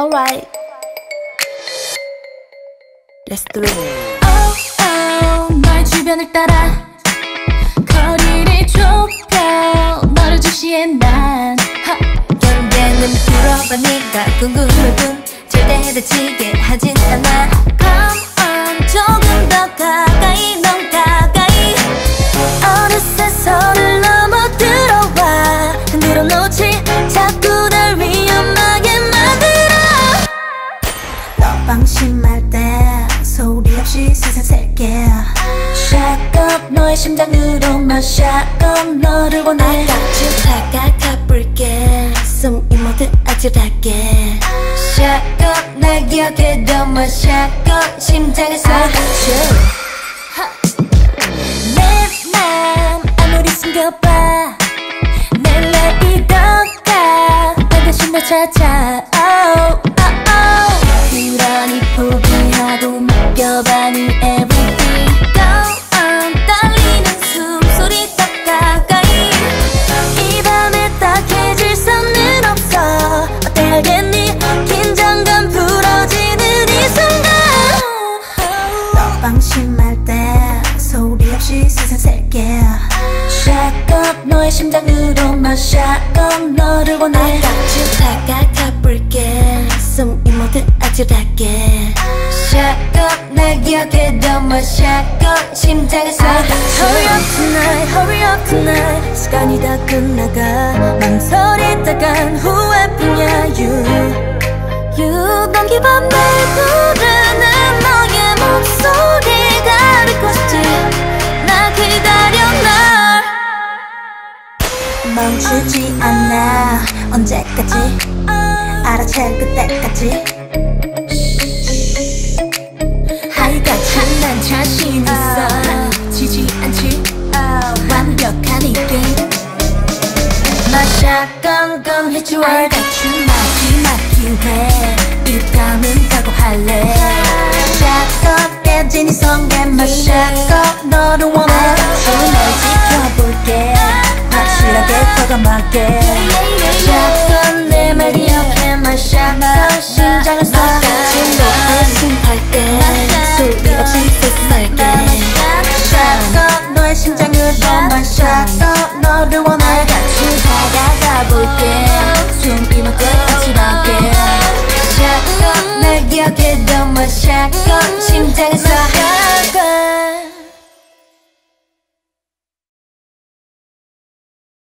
Alright, let's do it. Oh oh, 너의 주변을 따라 거리를 좁혀 너를 주시해 난 결국에는 들어봐. 네가 궁금해 분 절대 해다치게 하진 않아. Come on, 조금 더 가까이, 넌 가까이. 어느새 서로를 넘어 들어와 흔들어 놓지, 자꾸 날 위험하게 만들어. 너 방심할 때 소리 없이 세상 셀게. Shotgun, 너의 심장으로만 Shotgun, 너를 원해. I got you, I got you. 숨이 모두 아찔하게 Shotgun, 날 기억해둬만 Shotgun, 심장에서 I got you. 내 맘 아무리 숨겨봐 날 내리던가 난 다시 널 찾아. Oh, oh, oh. 그러니 포기하고 맡겨봐 네 everything. Go on, 떨리는 숨소리 더 가까이. 이 밤에 딱해질 수는 알겠니? 긴장감 풀어지는 이 순간. 너 방심할 때 소리 없이 세상 셀게. Shotgun, 너의 심장으로만 Shotgun, 너를 원해. I got you, 다 깎아볼게. 숨이 모두 아찔하게 Shotgun, 날 기억해둬만 Shotgun, 심장에서 I got you. Hurry up tonight, hurry up tonight. 시간이 다 끝나가 망설이다간 후회뿐이야. You don't give up. 날 부르는 너의 목소리가 request. 나 기다려 날 멈추지 않아. 언제까지 알아챌 그때까지. I got you, 난 자신 있어. 지지 않지 완벽한 이 게임. My shotgun gun hit you. I got you. 이 밤은 각오할래. Shotgun, 깨진 이 성에 My shotgun, 너를 원해. I got you, 널 지켜볼게. 확실하게 과감하게 Shotgun, 내 말 기억해. My shotgun, 심장을 쏴. I got you, 너 안심할 때 소리 없이 세상할게. Shotgun, 너의 심장으로 My shotgun, 너를 원해. I got you, 다가가볼게. 숨이 막 끝까지 막게. Shotgun, 날 기억해도 My shotgun, 심장에서